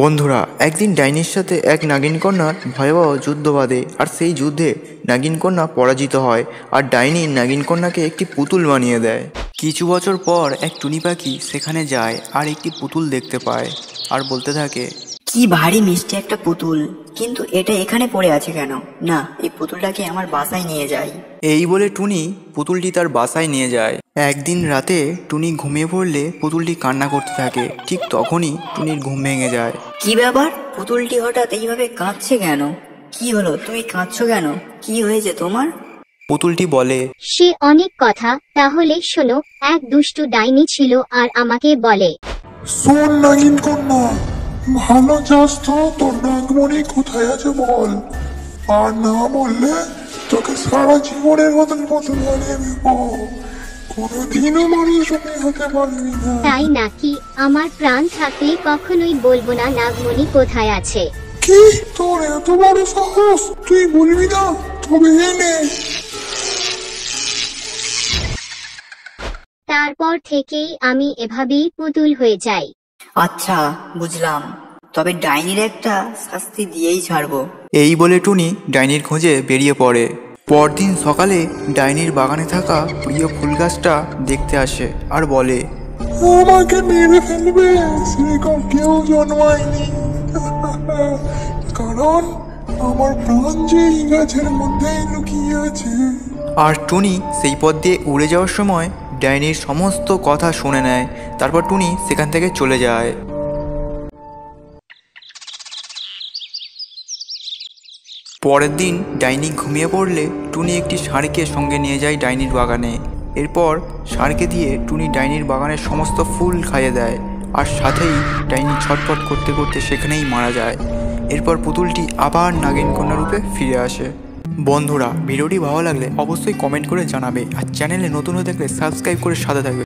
বন্ধুরা, একদিন ডাইনির সাথে এক নাগিনকন্যার ভয়াবহ যুদ্ধ বাধে। আর সেই যুদ্ধে নাগিনকন্যা পরাজিত হয় আর ডাইনি নাগিনকন্যাকে একটি পুতুল বানিয়ে দেয়। কিছু বছর পর এক টুনি পাখি সেখানে যায় আর একটি পুতুল দেখতে পায় আর বলতে থাকে, কি ভারী মিষ্টি একটা পুতুল, কিন্তু এটা এখানে পড়ে আছে কেন? না, এই পুতুলটাকে আমার বাসায় নিয়ে যাই। এই বলে টুনি পুতুলটি তার বাসায় নিয়ে যায়। একদিন রাতে টুনি ঘুমিয়ে পড়লে পুতুলটি কান্না করতে থাকে। ঠিক তখনই টুনির ঘুম ভেঙে যায়। কি ব্যাপার, পুতুলটি হঠাৎ এইভাবে কাঁদছে কেন? কি হলো, তুমি কাঁদছো কেন? কি হয়েছে তোমার? পুতুলটি বলে, সে অনেক কথা, তাহলে শোনো। এক দুষ্টু ডাইনি ছিল আর আমাকে বলে, শোন নাগিনকন্যা, ভালো যাস তো, তোর নাগমণি কোথায় আছে বল, আর না বললে তোকে সারা জীবনের মতন পুতুল বানিয়ে দেব, কোনোদিনও মানুষ হতে পারবি না। তাই নাকি? আমার প্রাণ থাকলে কখনোই বলবো না নাগমণি কোথায় আছে। কি তোর এত বড় সাহস, তুই বলবি না? তবে এনে। তারপর থেকেই আমি এভাবেই পুতুল হয়ে যাই। আচ্ছা বুঝলাম, তবে ডাইনির একটা শাস্তি দিয়েই ছাড়বো। এই বলে টুনি ডাইনির খোঁজে বেরিয়ে পড়ে। পরদিন সকালে ডাইনির বাগানে থাকা প্রিয় ফুল গাছটা দেখতে আসে আর বলে, আমাকে মেরে ফেলবে সেরকম কেউ জন্মায়নি, কারণ আমার প্রাণ যে এই গাছের মধ্যেই লুকিয়ে আছে। আর টুনি সেই পথ দিয়ে উড়ে যাওয়ার সময় ডাইনির সমস্ত কথা শুনে নেয়। তারপর টুনি সেখান থেকে চলে যায়। পরের দিন ডাইনি ঘুমিয়ে পড়লে টুনি একটি ষাঁড়কে সঙ্গে নিয়ে যায় ডাইনির বাগানে। এরপর ষাঁড়কে দিয়ে টুনি ডাইনির বাগানের সমস্ত ফুল খাইয়ে দেয় আর সাথেই ডাইনি ছটফট করতে করতে সেখানেই মারা যায়। এরপর পুতুলটি আবার নাগিনকন্যা রূপে ফিরে আসে। বন্ধুরা, ভিডিওটি ভালো লাগলে অবশ্যই কমেন্ট করে জানাবে আর চ্যানেলে নতুন হয়ে থাকলে সাবস্ক্রাইব করে সাথে থাকবে।